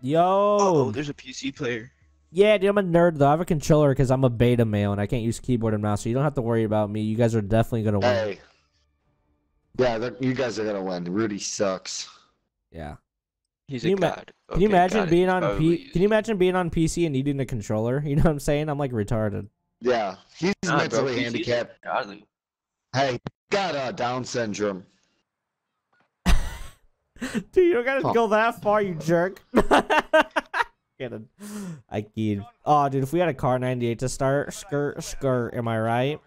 Yo. Oh, there's a PC player. Yeah, dude, I'm a nerd, though. I have a controller because I'm a beta male, and I can't use keyboard and mouse, so you don't have to worry about me. You guys are definitely going to win. Hey. Yeah, you guys are going to win. Rudy sucks. Yeah. He's a god. Can you imagine being on PC and needing a controller? You know what I'm saying? I'm, like, retarded. Yeah. He's mentally handicapped. Hey, got Down syndrome. Dude, you don't gotta go that far, you jerk. I kid. Oh, dude, if we had a car 98 to start, skirt, am I right?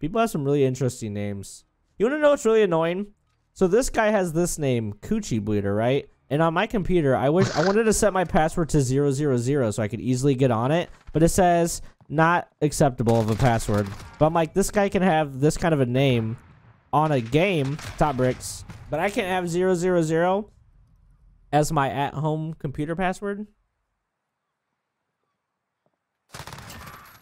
People have some really interesting names. You wanna know what's really annoying? So this guy has this name, Coochie Bleeder, right? And on my computer, I wanted to set my password to 000 so I could easily get on it, but it says not acceptable of a password. But I'm like, this guy can have this kind of a name on a game, Top Bricks, but I can't have 000 as my at-home computer password.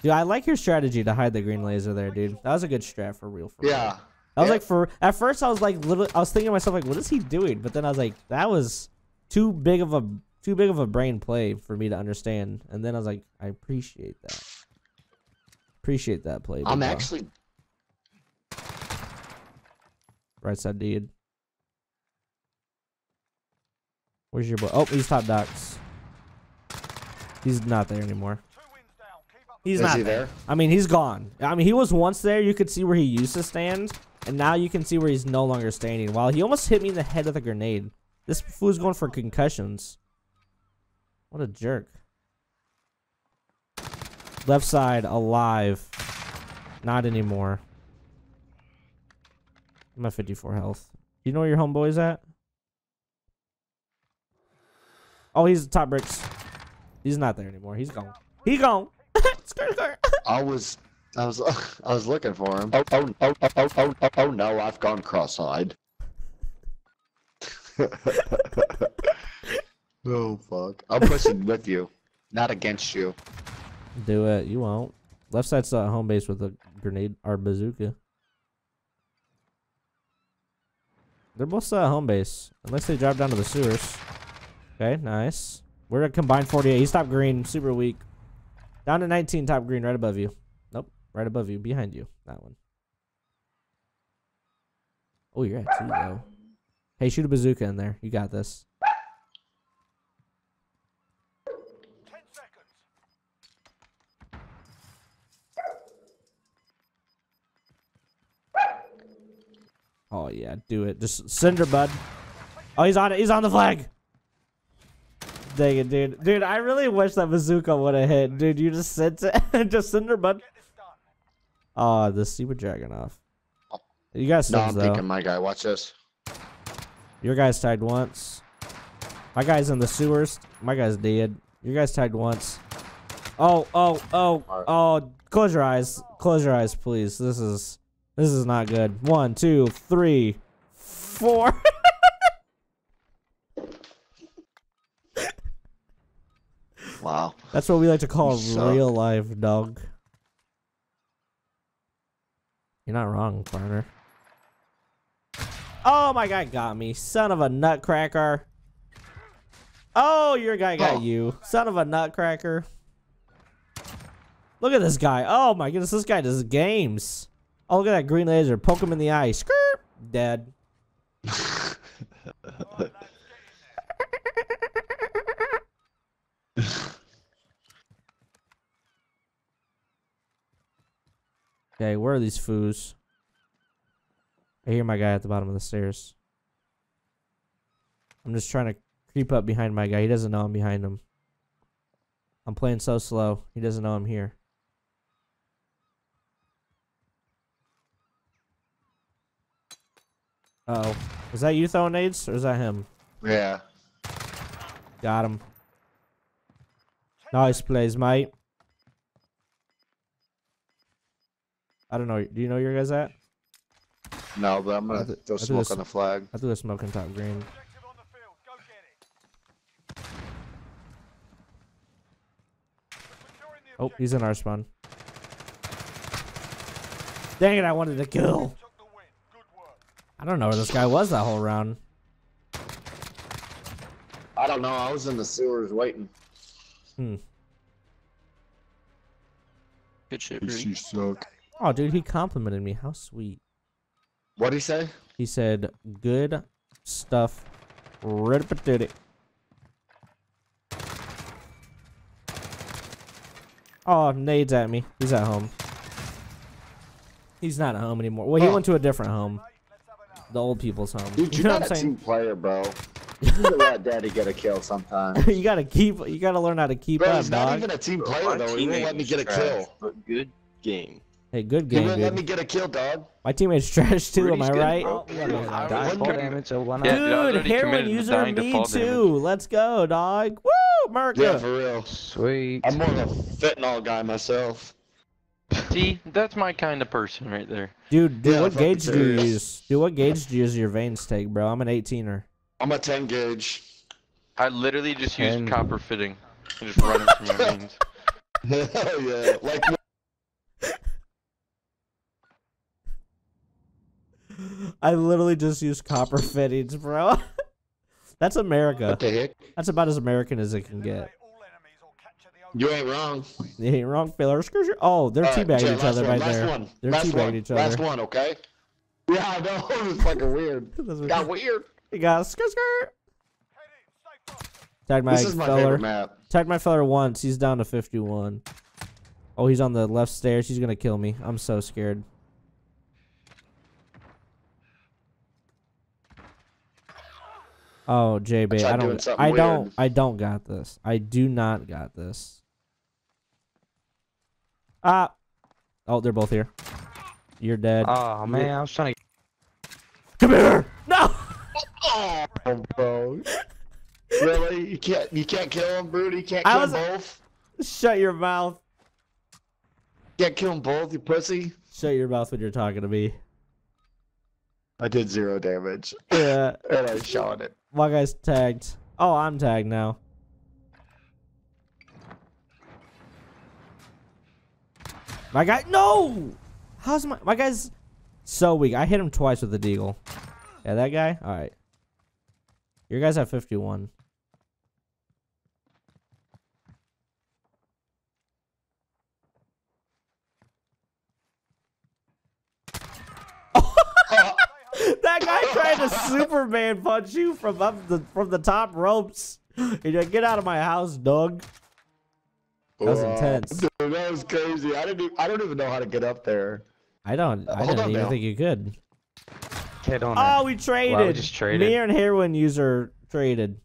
Dude, I like your strategy to hide the green laser there, dude. That was a good strat for real. Yeah. I was like, at first I was like, literally, I was thinking to myself like, what is he doing? But then I was like, that was too big of a brain play for me to understand. And then I was like, I appreciate that. Appreciate that play. I'm actually. Right side, dude. Where's your boy? Oh, he's top docks. He's not there anymore. He's not there. I mean, he's gone. I mean, he was once there. You could see where he used to stand. And now you can see where he's no longer standing. Wow, he almost hit me in the head with a grenade. This fool's going for concussions. What a jerk. Left side, alive. Not anymore. I'm at 54 health. Do you know where your homeboy's at? Oh, he's Top Bricks. He's not there anymore. He's gone. He gone. I was looking for him. Oh no, I've gone cross-eyed. Oh fuck. I'm pushing with you. Not against you. Do it. You won't. Left side's home base with a grenade or bazooka. They're both home base, unless they drive down to the sewers. Okay, nice. We're at combined 48. He's top green, super weak. Down to 19, top green, right above you. Nope, right above you, behind you. That one. Oh, you're at 2, though. Hey, shoot a bazooka in there. You got this. 10 seconds. Oh, yeah, do it. Just cinder, bud. Oh, he's on it. He's on the flag. Dang it, dude. Dude, I really wish that bazooka would have hit. Dude, you just sent it. Just cinder, bud. Oh, the super dragon off. You guys no, I'm thinking my guy. Watch this. Your guy's tied once. My guy's in the sewers. My guy's dead. Your guy's tied once. Oh. Close your eyes. Close your eyes, please. This is not good. 1, 2, 3, 4. Wow. That's what we like to call real life, dog. You're not wrong, partner. Oh, my guy got me. Son of a nutcracker. Oh, your guy got you. Son of a nutcracker. Look at this guy. Oh, my goodness. This guy does games. Oh, look at that green laser. Poke him in the eye. Skrrr. Dead. Okay, where are these foos? I hear my guy at the bottom of the stairs. I'm just trying to creep up behind my guy. He doesn't know I'm behind him. I'm playing so slow. He doesn't know I'm here. Uh-oh. Is that you throwing nades, or is that him? Yeah. Got him. Nice plays, mate. I don't know. Do you know where your guys at? No, but I'm gonna throw smoke on the flag. I threw a smoke on top green. Oh, he's in our spawn. Dang it! I wanted to kill. I don't know where this guy was that whole round. I don't know. I was in the sewers waiting. Hmm. Good shit, Rudy. You suck. Oh, dude, he complimented me. How sweet. What'd he say? He said, good stuff. Rip-a-did-it. Oh, nades at me. He's at home. He's not at home anymore. Well, he went to a different home. The old people's home. Dude, you're not a team player, bro. You need to let daddy get a kill sometime. You gotta learn how to keep up, dog. He's not even a team player, though. He won't let me get a kill. But good game. Hey, good game, dude. Let me get a kill, dog. My teammate's trash, too. Am I right? Dude, heroin user, me too. Let's go, dog. Woo, Merca. Yeah, for real. Sweet. I'm more of a fentanyl guy myself. See, that's my kind of person right there. Dude, what gauge do you use? Dude, what gauge do you use your veins take, bro? I'm an 18er. I'm a 10 gauge. I literally just use copper fitting and just run it through my veins. Hell yeah. Like... I literally just use copper fittings, bro. That's America. What the heck? That's about as American as it can get. You ain't wrong. You ain't wrong, filler. Oh, they're teabagging each other right there. They're teabagging each other. Last one, okay? Yeah, I know. It's fucking weird. Got weird. You got skr. Tag my feller. Tag my feller once. He's down to 51. Oh, he's on the left stairs. He's gonna kill me. I'm so scared. Oh, JB, I don't got this. I do not got this. Ah. Oh, they're both here. You're dead. Oh, man, I was trying to... Come here! No! Oh, bro. Really? You can't kill him, Brood? You can't kill them both? Shut your mouth. You can't kill them both, you pussy? Shut your mouth when you're talking to me. I did 0 damage. Yeah. And I shot it. My guy's tagged. Oh, I'm tagged now. My guy... No! How's my... My guy's so weak. I hit him twice with the deagle. Yeah, that guy? Alright. Your guy's at 51. That guy tried to Superman punch you from up the top ropes. He's like, get out of my house, dog. That was intense. Dude, that was crazy. I don't even know how to get up there. I don't even think you could. Get on it. We traded. Wow, we just traded. Me and heroin user traded.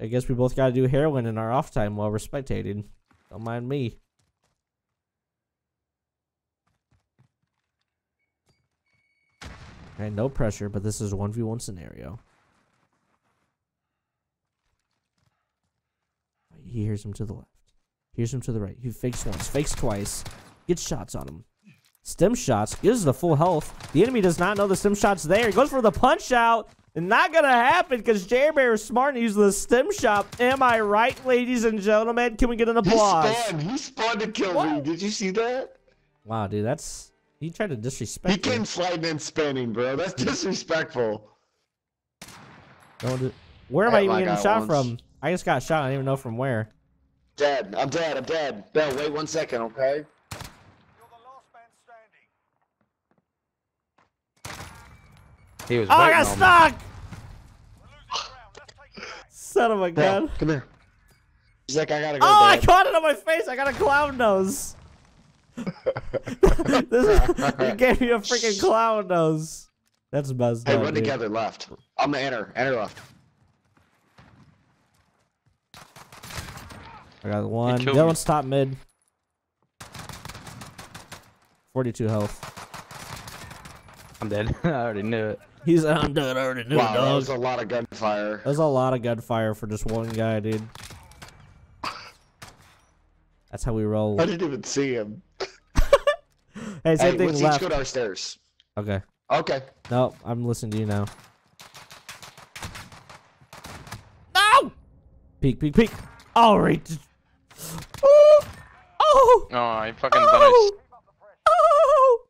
I guess we both got to do heroin in our off time while we're spectating. Don't mind me. Alright, no pressure, but this is a 1v1 scenario. He hears him to the left. Hears him to the right. He fakes once, fakes twice. Gets shots on him. Stim shots. Gives the full health. The enemy does not know the stim shot's there. He goes for the punch out. And not gonna happen because JBear is smart and uses the stim shot. Am I right, ladies and gentlemen? Can we get an applause? He spawned to kill me. Did you see that? Wow, dude, that's... He tried to disrespect me. He came sliding and spanning, bro. That's disrespectful. Where am I even getting shot from? I just got shot. I don't even know from where. Dead. I'm dead. I'm dead. Bill, wait 1 second, okay? You're the last man standing. He was I got stuck! Son of a gun. Come here. He's like, I gotta go. Oh, dad. I caught it on my face. I got a clown nose. He gave me a freaking clown nose. That's best. Hey, run together left. I'm gonna enter. Enter left. I got one. The other one's top mid. 42 health. I'm dead. I already knew it. He's I'm dead. I already knew it. Wow, that was a lot of gunfire. That was a lot of gunfire for just one guy, dude. That's how we roll. I didn't even see him. Hey, same thing left. Let's go downstairs. Okay. Okay. No, I'm listening to you now. No! Peek, peek, peek. All right. Oh! Oh! No, I fucking thought I... Oh!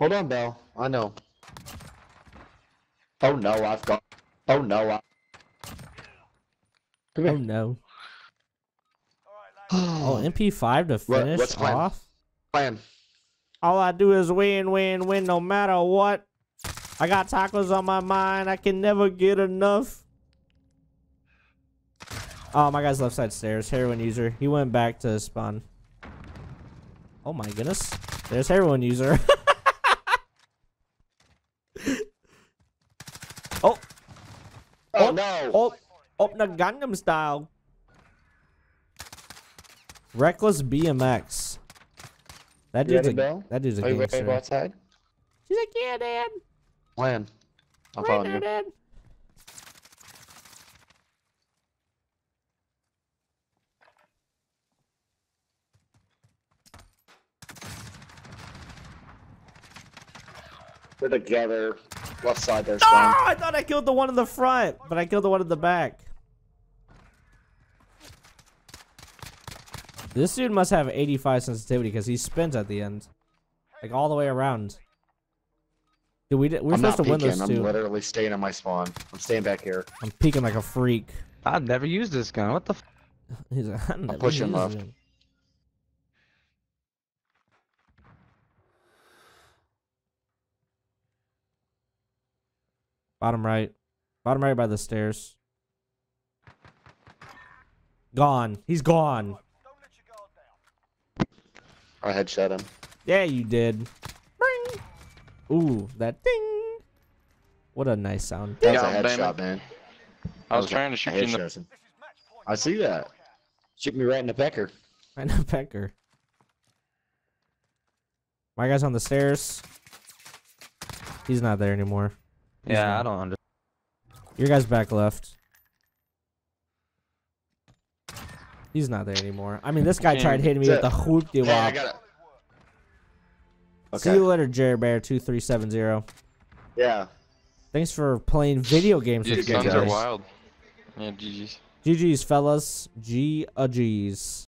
Hold on, Bell. I know. Oh no, I've got... Oh no, I... Oh no. Oh, MP5 to finish off? Plan. All I do is win, win, win, no matter what. I got tacos on my mind. I can never get enough. Oh, my guy's left side stairs. Heroin user. He went back to spawn. Oh my goodness. There's heroin user. Oh. Oh no. Oh, oh, the Gangnam style. Reckless BMX. That dude's a gangster. Are you ready to go outside? She's like, yeah, Dad. Plan. I'm following you. Dad. We're together. Left side there. No, I thought I killed the one in the front, but I killed the one in the back. This dude must have 85 sensitivity because he spins at the end, like all the way around. Dude, we're supposed to win those two. I'm literally staying on my spawn. I'm staying back here. I'm peeking like a freak. I've never used this gun. What the? F He's like, I'm pushing left. It. Bottom right by the stairs. Gone. He's gone. I headshot him. Yeah, you did. Bring. Ooh, that ding. What a nice sound. That's a headshot, man. I was trying to shoot you in the... I see that. Shoot me right in the pecker. Right in the pecker. My guy's on the stairs. He's not there anymore. He's I don't understand. Your guy's back left. He's not there anymore. I mean, this guy tried hitting me with the hoop de wop. See you later, Jerry Bear 2370. Yeah. Thanks for playing video games with you guys. These guns are wild. Yeah, GGs. GGs, fellas. GGs.